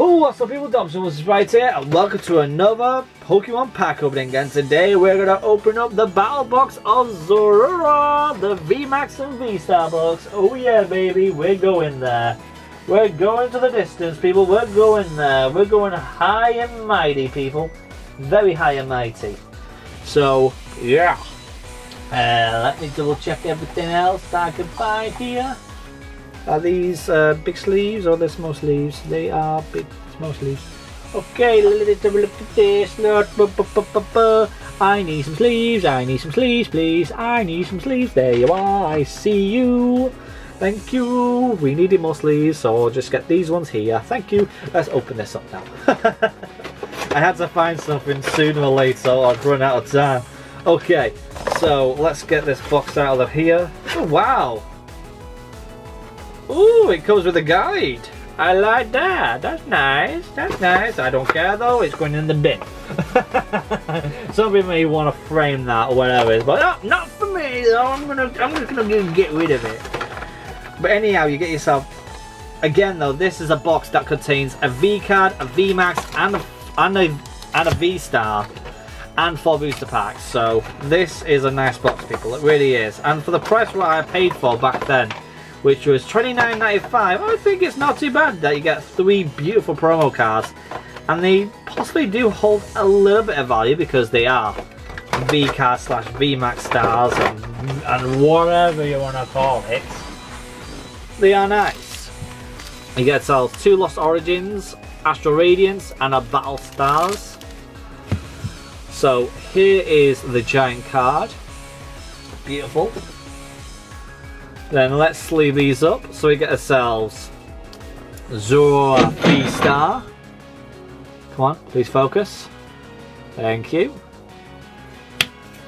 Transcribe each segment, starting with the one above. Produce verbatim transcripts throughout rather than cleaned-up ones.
Oh, what's up people, Dumpster was right here, and welcome to another Pokemon pack opening, and today we're going to open up the battle box of Zeraora, the Vmax and Vstar box. Oh yeah baby, we're going there. We're going to the distance people, we're going there. We're going high and mighty people, very high and mighty. So, yeah. Uh, let me double check everything else I can find here. Are these uh, big sleeves or there's small sleeves? They are big, small sleeves. Okay, let's have a look at this. I need some sleeves, I need some sleeves, please. I need some sleeves. There you are, I see you. Thank you. We needed more sleeves, so I'll just get these ones here. Thank you. Let's open this up now. I had to find something sooner or later, or I'd run out of time. Okay, so let's get this box out of here. Oh, wow. Ooh, it comes with a guide. I like that. That's nice. That's nice. I don't care though. It's going in the bin. Some people may want to frame that or whatever, but not, not for me though. I'm gonna, I'm just gonna get rid of it. But anyhow, you get yourself. Again though, this is a box that contains a V card, a Vmax, and a and a and a V star, and four booster packs. So this is a nice box, people. It really is. And for the price what I paid for back then, which was twenty-nine ninety-five. I think it's not too bad that you get three beautiful promo cards, and they possibly do hold a little bit of value because they are V card slash Vmax stars and, and whatever you want to call it. They are nice. You get yourself two Lost Origins, Astral Radiance, and a Battle Stars. So here is the giant card. Beautiful. Then let's sleeve these up, so we get ourselves Zeraora Vstar. Come on, please focus. Thank you.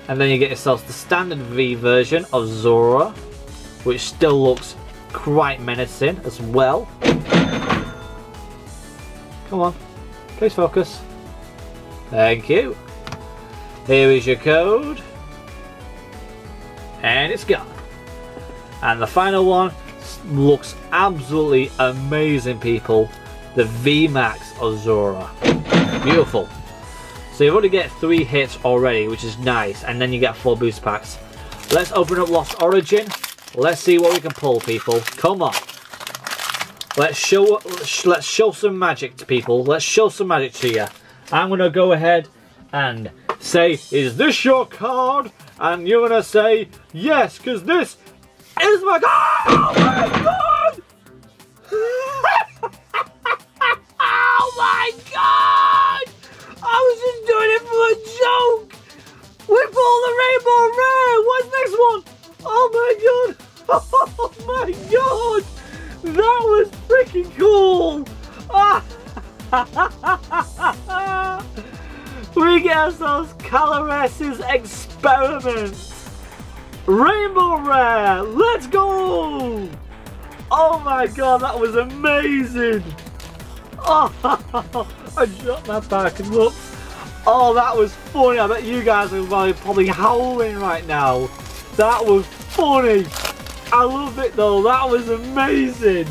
And then you get yourselves the standard V version of Zeraora, which still looks quite menacing as well. Come on, please focus. Thank you. Here is your code. And it's gone. And the final one looks absolutely amazing, people. The Vmax of Zeraora. Beautiful. So you've already get three hits already, which is nice. And then you get four boost packs. Let's open up Lost Origin. Let's see what we can pull, people. Come on. Let's show, let's show some magic to people. Let's show some magic to you. I'm going to go ahead and say, is this your card? And you're going to say, yes, because this is my god! Oh my god! Oh my god! I was just doing it for a joke! We pulled the rainbow rare! What's next one? Oh my god! Oh my god! That was freaking cool! We get ourselves Calores's experiments! Rainbow rare, let's go! Oh my god, that was amazing! Oh, I dropped my back and looked. Oh, that was funny. I bet you guys are probably howling right now. That was funny. I love it though. That was amazing.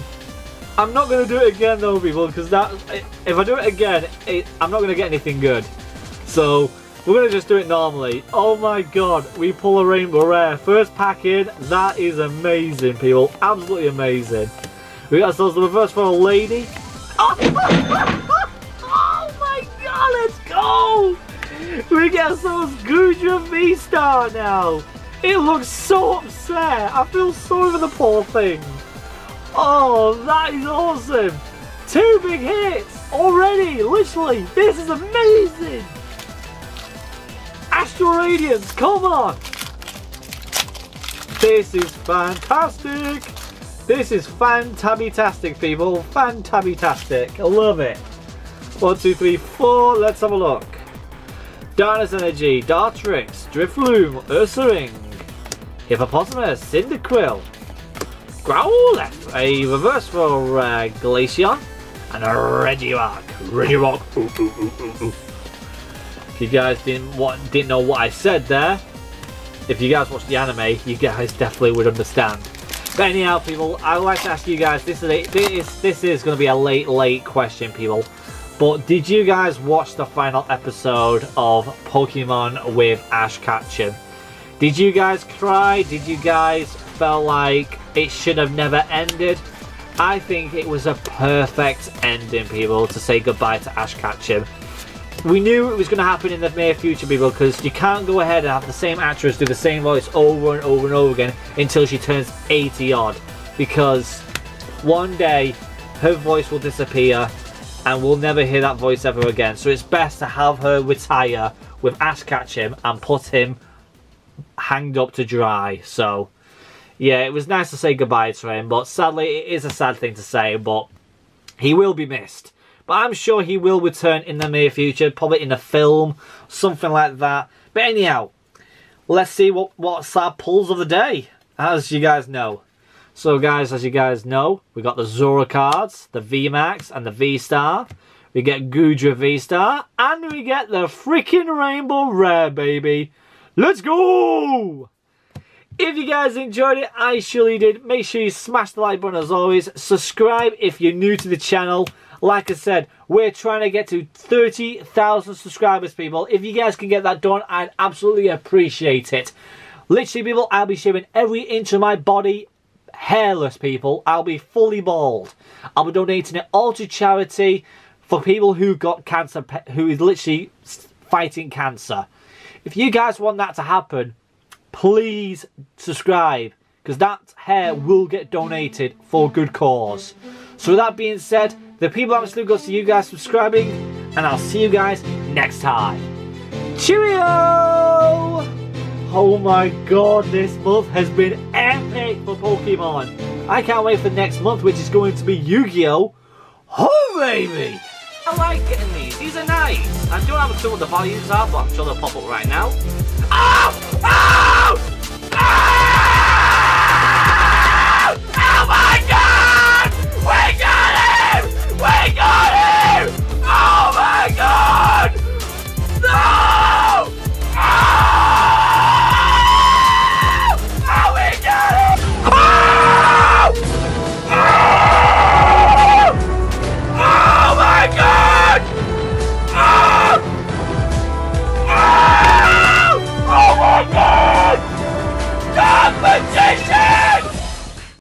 I'm not gonna do it again though, people, because that if I do it again, it, I'm not gonna get anything good. So. We're going to just do it normally. Oh my god, we pull a rainbow rare. First pack in, that is amazing people. Absolutely amazing. We got ourselves the reverse for a lady. Oh, oh my god, let's go! We get ourselves Goodra Vstar now. It looks so upset. I feel sorry for the poor thing. Oh, that is awesome. Two big hits already, literally. This is amazing. Astral Radiance, come on! This is fantastic! This is fantabby-tastic, people. Fantabby-tastic. I love it. One, two, three, four. Let's have a look. Darkness Energy, Dartrix, Drifloom, Ursaring, Hippopotamus, Cyndaquil, Growlithe, a reverse for uh, Glaceon, and a Regirock. Regirock, ooh, ooh, ooh, ooh, ooh. You guys didn't what didn't know what I said there. If you guys watched the anime, you guys definitely would understand. But anyhow, people, I would like to ask you guys, this is a, this, this is going to be a late, late question, people. But did you guys watch the final episode of Pokemon with Ash Ketchum? Did you guys cry? Did you guys feel like it should have never ended? I think it was a perfect ending, people, to say goodbye to Ash Ketchum. We knew it was going to happen in the near future, people, because you can't go ahead and have the same actress do the same voice over and over and over again until she turns eighty odd. Because one day her voice will disappear and we'll never hear that voice ever again. So it's best to have her retire with Ash Ketchum and put him hanged up to dry. So yeah, it was nice to say goodbye to him, but sadly it is a sad thing to say, but he will be missed. But I'm sure he will return in the near future, probably in a film, something like that. But anyhow, let's see what, what's our pulls of the day, as you guys know. So guys, as you guys know, we got the Zora cards, the Vmax and the Vstar. We get Goodra Vstar, and we get the freaking Rainbow Rare, baby. Let's go! If you guys enjoyed it, I surely did. Make sure you smash the like button as always. Subscribe if you're new to the channel. Like I said, we're trying to get to thirty thousand subscribers, people. If you guys can get that done, I'd absolutely appreciate it. Literally, people, I'll be shaving every inch of my body hairless, people. I'll be fully bald. I'll be donating it all to charity for people who got cancer, who is literally fighting cancer. If you guys want that to happen, please subscribe, because that hair will get donated for good cause. So with that being said, the people absolutely goes to you guys subscribing, and I'll see you guys next time. Cheerio! Oh my god, this month has been epic for Pokemon. I can't wait for next month, which is going to be Yu-Gi-Oh! Oh baby! I like getting these, these are nice. I don't have a clue what the values are, but I'm sure they'll pop up right now.